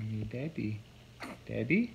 tiny Debbie. Debbie?